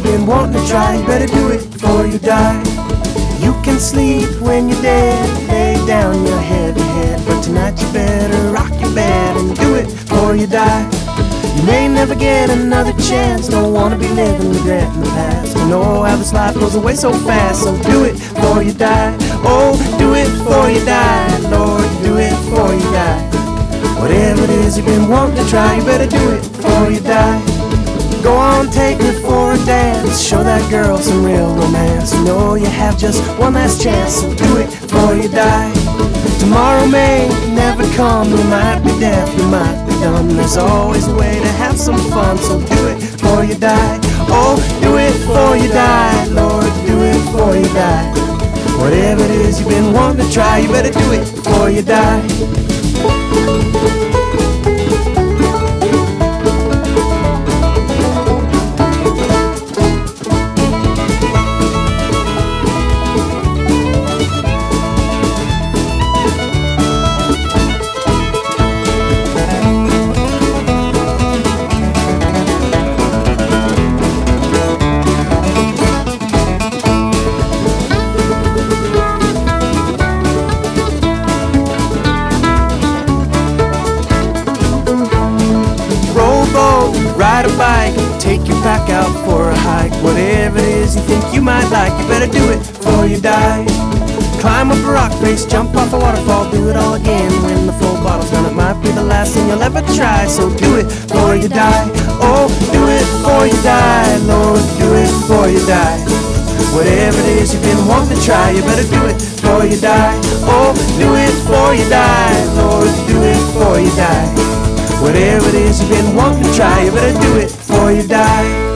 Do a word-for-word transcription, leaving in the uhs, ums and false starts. you've been wanting to try, you better do it before you die. You can sleep when you're dead, lay down your heavy head, but tonight you better rock your bed and do it before you die. You may never get another chance, don't want to be living regretting the past. You know how this life goes away so fast, so do it before you die. Oh, do it before you die, Lord, do it before you die. Whatever it is you've been wanting to try, you better do it before you die. Go on, take her for a dance, show that girl some real romance. You know you have just one last chance, so do it before you die. Tomorrow may never come, you might be deaf, you might be dumb. There's always a way to have some fun, so do it before you die. Oh, do it before you die, Lord, do it before you die. Whatever it is you've been wanting to try, you better do it before you die. Ride a bike, take your pack out for a hike. Whatever it is you think you might like, you better do it before you die. Climb up a rock face, jump off a waterfall, do it all again when the full bottle's done. It might be the last thing you'll ever try, so do it before you die. Oh, do it before you die, Lord, do it before you die. Whatever it is you've been wanting to try, you better do it before you die. Oh, do it before you die, Lord, do it before you die. Whatever it is you've been wanting to try, you better do it before you die.